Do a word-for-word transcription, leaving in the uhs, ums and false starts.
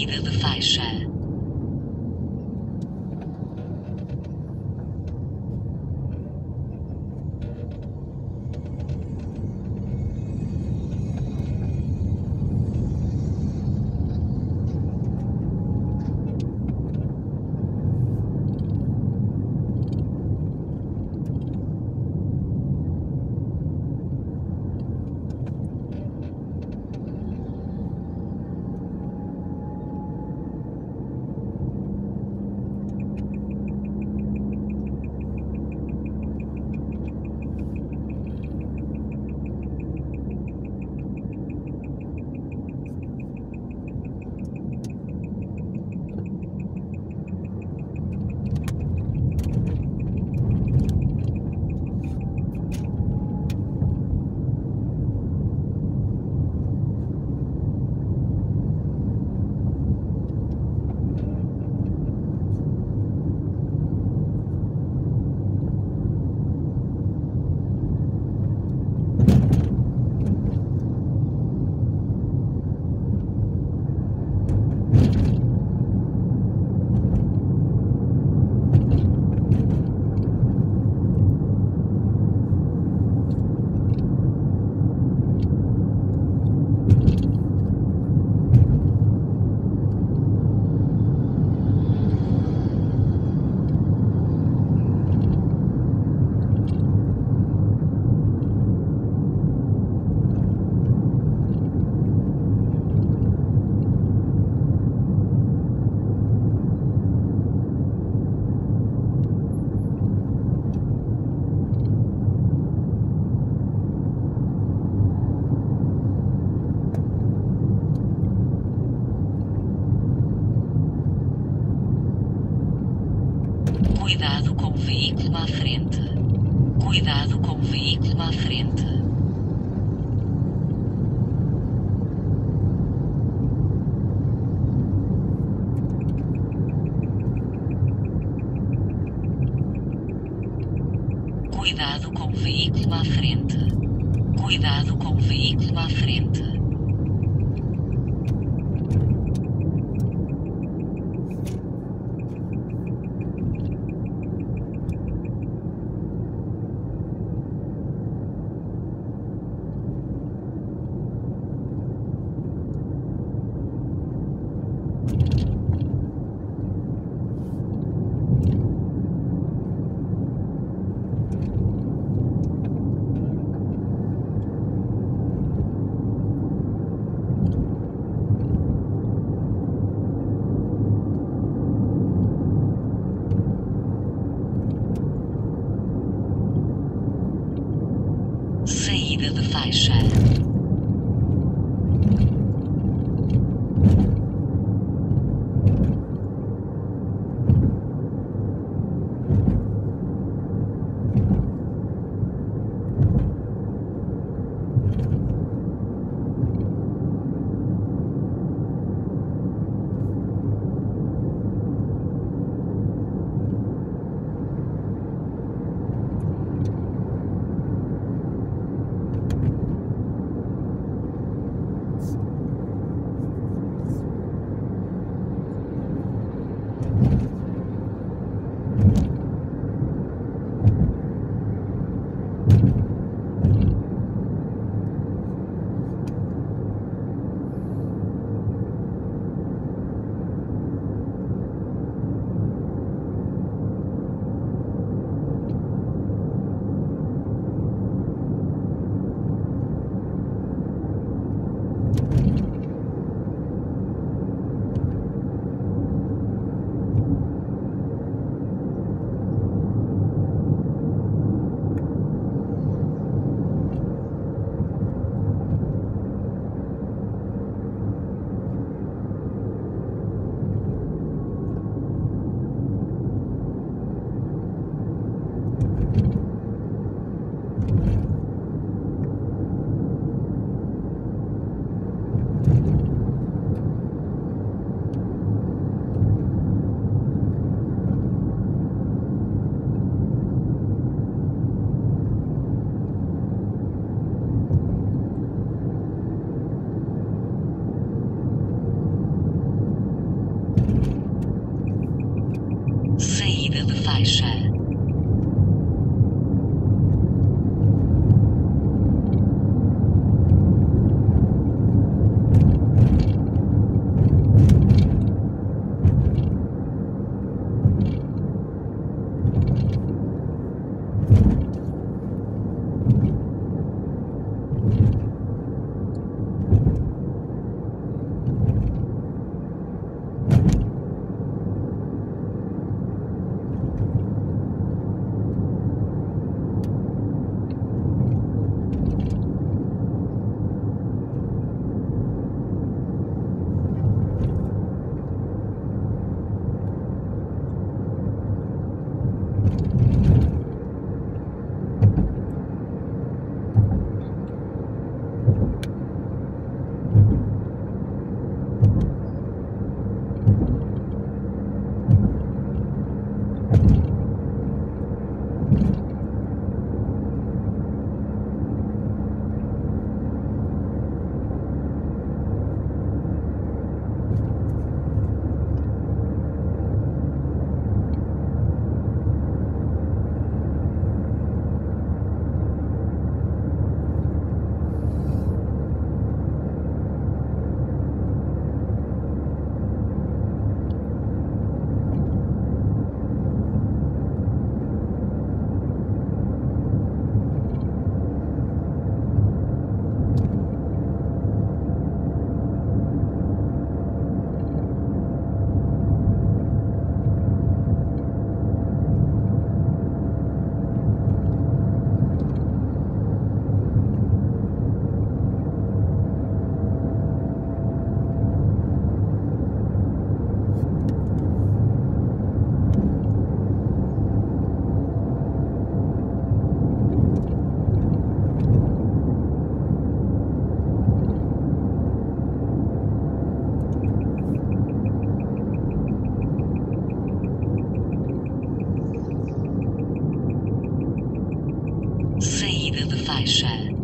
saída de faixa. Cuidado com o veículo à frente. Cuidado com o veículo à frente. Cuidado com o veículo à frente. Cuidado com o veículo à frente. Saída de faixa. Saída de faixa.